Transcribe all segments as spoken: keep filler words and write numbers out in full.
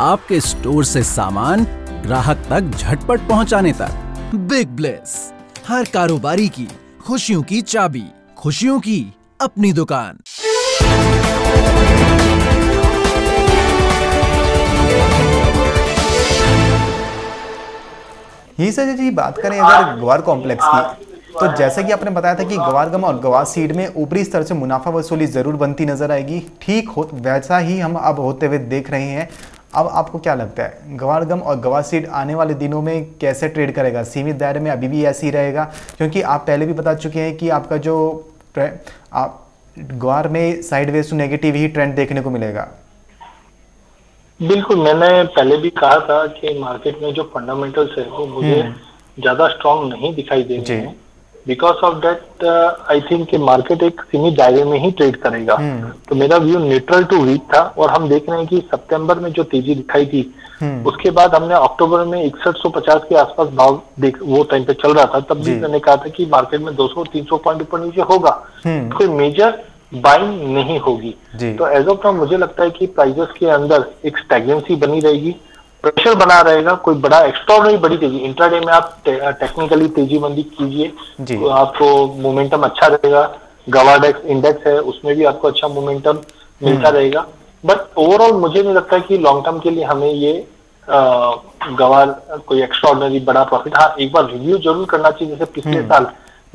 आपके स्टोर से सामान ग्राहक तक झटपट पहुंचाने तक। बिगब्लिस, हर कारोबारी की खुशियों की चाबी, खुशियों की अपनी दुकान। जी सर जी, बात करें अगर ग्वार कॉम्प्लेक्स की, तो जैसा कि आपने बताया था कि ग्वार गम और ग्वार सीड में ऊपरी स्तर से मुनाफा वसूली ज़रूर बनती नज़र आएगी, ठीक हो वैसा ही हम अब होते हुए देख रहे हैं। अब आपको क्या लगता है, ग्वार गम और ग्वार सीड आने वाले दिनों में कैसे ट्रेड करेगा? सीमित दायरे में अभी भी ऐसे ही रहेगा? क्योंकि आप पहले भी बता चुके हैं कि आपका जो आप ग्वार में साइडवेज टू नेगेटिव ही ट्रेंड देखने को मिलेगा। बिल्कुल, मैंने पहले भी कहा था कि मार्केट में जो फंडामेंटल्स है वो मुझे ज्यादा स्ट्रॉन्ग नहीं दिखाई दे रहे हैं। Because of that I think कि मार्केट एक सीमित दायरे में ही ट्रेड करेगा। तो मेरा व्यू न्यूट्रल टू वीक था और हम देख रहे हैं कि सितंबर में जो तेजी दिखाई थी उसके बाद हमने अक्टूबर में इकसठ सौ पचास के आसपास भाव देख, वो टाइम पे चल रहा था। तब भी मैंने कहा था कि मार्केट में दो सौ तीन सौ पॉइंट ऊपर नीचे होगा, कोई मेजर बाइंग नहीं होगी। तो एज ऑफ नाउ मुझे लगता है कि प्राइजेस के अंदर एक स्टैगनेंसी बनी रहेगी, प्रेशर बना रहेगा। कोई बड़ा एक्स्ट्राऑर्डिनरी बड़ी तेजी, इंट्राडे में आप टे, टेक्निकली तेजी बंदी कीजिए तो आपको मोमेंटम अच्छा रहेगा। गवाडेक्स इंडेक्स है उसमें भी आपको अच्छा मोमेंटम मिलता रहेगा। बट ओवरऑल मुझे नहीं लगता कि लॉन्ग टर्म के लिए हमें ये आ, गवार कोई एक्स्ट्राऑर्डिनरी बड़ा प्रॉफिट। हाँ, एक बार रिव्यू जरूर करना चाहिए। जैसे पिछले साल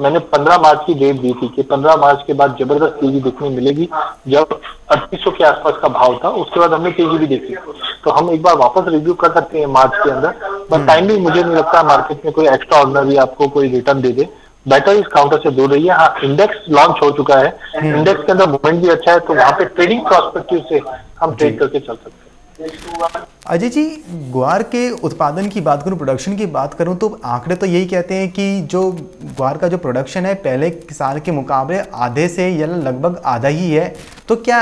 मैंने पंद्रह मार्च की डेट दी थी कि पंद्रह मार्च के बाद जबरदस्त तेजी देखने मिलेगी, जब अड़तीस सौ के आसपास का भाव था। उसके बाद हमने तेजी भी देखी, तो हम एक बार वापस रिव्यू कर सकते हैं मार्च के अंदर। बट टाइम भी मुझे नहीं लगता मार्केट में कोई एक्स्ट्रा ऑर्डिनरी आपको कोई रिटर्न दे दे। बेटर इस काउंटर से दूर रही है। हाँ, इंडेक्स लॉन्च हो चुका है, इंडेक्स के अंदर मूवमेंट भी अच्छा है, तो वहाँ पे ट्रेडिंग प्रॉस्पेक्टिव से हम ट्रेड करके चल सकते हैं। अजय जी, ग्वार के उत्पादन की बात करूं, प्रोडक्शन की बात करूं, तो आंकड़े तो यही कहते हैं कि जो ग्वार का जो प्रोडक्शन है पहले साल के मुकाबले आधे से या लगभग आधा ही है। तो क्या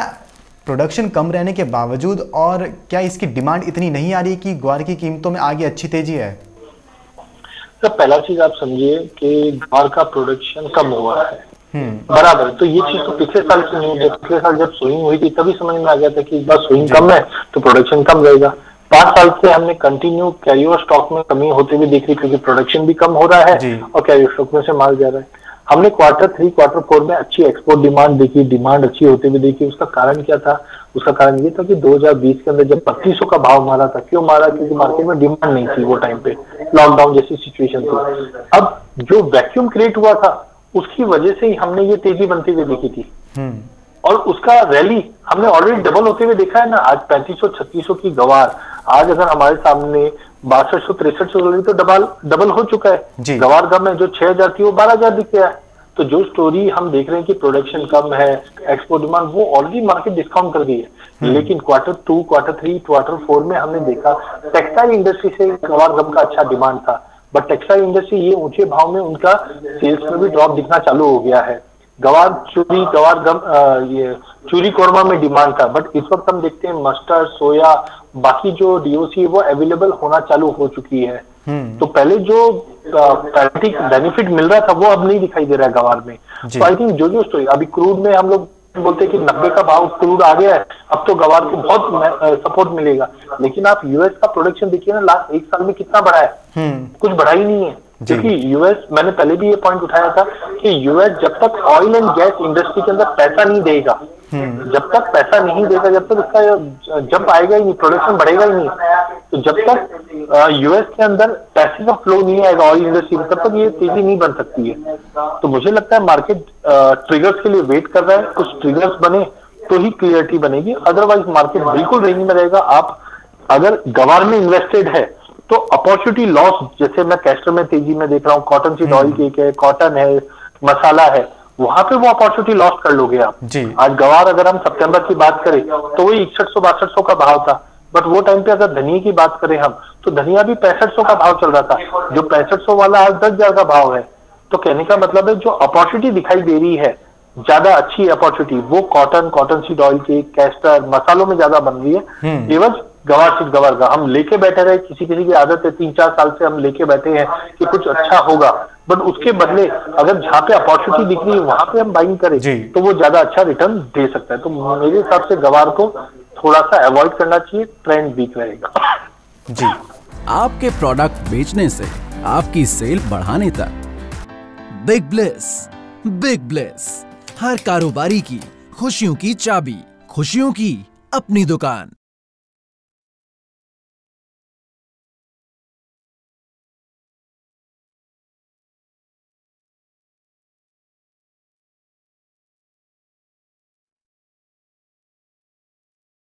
प्रोडक्शन कम रहने के बावजूद और क्या इसकी डिमांड इतनी नहीं आ रही कि ग्वार की कीमतों में आगे अच्छी तेजी है? तो पहला चीज आप समझिए कि ग्वार का प्रोडक्शन कम हुआ है, बराबर। तो ये चीज तो पिछले साल की नहीं है। पिछले साल जब सोइंग हुई थी तभी समझ में आ गया था कि इस बार सोइंग कम है तो प्रोडक्शन कम रहेगा। पांच साल से हमने कंटिन्यू कैरी ओवर स्टॉक में कमी होते हुए देख रही, क्योंकि प्रोडक्शन भी कम हो रहा है और कैरी ओवर स्टॉक में से माल जा रहा है। हमने क्वार्टर थ्री क्वार्टर फोर में अच्छी एक्सपोर्ट डिमांड देखी, डिमांड अच्छी होते हुए देखी। उसका कारण क्या था? उसका कारण ये था कि दो हज़ार बीस के अंदर जब पच्चीस सौ का भाव मारा था, क्यों मारा? क्योंकि मार्केट में डिमांड नहीं थी, वो टाइम पे लॉकडाउन जैसी सिचुएशन थी। अब जो वैक्यूम क्रिएट हुआ था उसकी वजह से ही हमने ये तेजी बनती हुई देखी थी और उसका रैली हमने ऑलरेडी डबल होते हुए देखा है ना। आज पैंतीस सौ छत्तीस सौ की गवार आज अगर हमारे सामने बासठ सौ तिरसठ सौ तो डबल डबल हो चुका है। गवार गम है जो छह हजार थी वो बारह हजार दिख गया है। तो जो स्टोरी हम देख रहे हैं कि प्रोडक्शन कम है, एक्सपोर्ट डिमांड, वो ऑलरेडी मार्केट डिस्काउंट कर दी है। लेकिन quarter two quarter three quarter four में हमने देखा टेक्सटाइल इंडस्ट्री से गवार गम का अच्छा डिमांड था, बट टेक्सटाइल इंडस्ट्री ये ऊंचे भाव में उनका सेल्स में भी ड्रॉप दिखना चालू हो गया है। गवार चूरी गवार गम आ, ये चूरी कोरमा में डिमांड था, बट इस वक्त हम देखते हैं मस्टर्ड सोया बाकी जो डीओसी है वो अवेलेबल होना चालू हो चुकी है। तो पहले जो प्रायोरिटिक बेनिफिट मिल रहा था वो अब नहीं दिखाई दे रहा है गवार में। तो आई थिंक जो जो स्टोरी अभी क्रूड में हम लोग बोलते हैं कि नब्बे का भाव क्रूड आ गया है, अब तो गवार को बहुत सपोर्ट मिलेगा। लेकिन आप यूएस का प्रोडक्शन देखिए ना, लास्ट एक साल में कितना बढ़ा है? कुछ बढ़ा ही नहीं है। क्योंकि यूएस, मैंने पहले भी ये पॉइंट उठाया था कि यूएस जब तक ऑयल एंड गैस इंडस्ट्री के अंदर पैसा नहीं देगा, जब तक पैसा नहीं देगा, जब तक इसका जंप आएगा ही नहीं, प्रोडक्शन बढ़ेगा ही नहीं। तो जब तक यूएस के अंदर पैसे का फ्लो नहीं आएगा ऑयल इंडस्ट्री में, तब तक ये तेजी नहीं बन सकती है। तो मुझे लगता है मार्केट ट्रिगर्स के लिए वेट कर रहा है, कुछ ट्रिगर्स बने तो ही क्लियरिटी बनेगी, अदरवाइज मार्केट बिल्कुल रेंज में रहेगा। आप अगर गवार में इन्वेस्टेड है तो अपॉर्चुनिटी लॉस, जैसे मैं कैस्टर में तेजी में देख रहा हूँ, कॉटन सीड ऑयल केक है, कॉटन है, मसाला है, वहां पे वो अपॉर्चुनिटी लॉस कर लोगे आप। आज गवार अगर हम सितंबर की बात करें तो वही इकसठ सौ बासठ सौ का भाव था, बट वो टाइम पे अगर धनिया की बात करें हम तो धनिया भी पैंसठ सौ का भाव चल रहा था, जो पैंसठ सौ वाला आज दस हजार का भाव है। तो कहने का मतलब है जो अपॉर्चुनिटी दिखाई दे रही है ज्यादा अच्छी अपॉर्चुनिटी, वो cotton cotton seed oil cake castor मसालों में ज्यादा बन रही है। एवज गवार सीड गवार का हम लेके बैठे रहे, किसी किसी की आदत है, तीन चार साल से हम लेके बैठे हैं कि कुछ अच्छा होगा, बट उसके बदले अगर जहाँ पे अपॉर्चुनिटी दिख रही है वहां पे हम बाइंग करें तो वो ज्यादा अच्छा रिटर्न दे सकता है। तो मेरे हिसाब से गवार को थोड़ा सा अवॉइड करना चाहिए, ट्रेंड वीक रहेगा जी। आपके प्रोडक्ट बेचने से आपकी सेल बढ़ाने तक बिगब्लिस, बिगब्लिस हर कारोबारी की खुशियों की चाबी, खुशियों की अपनी दुकान।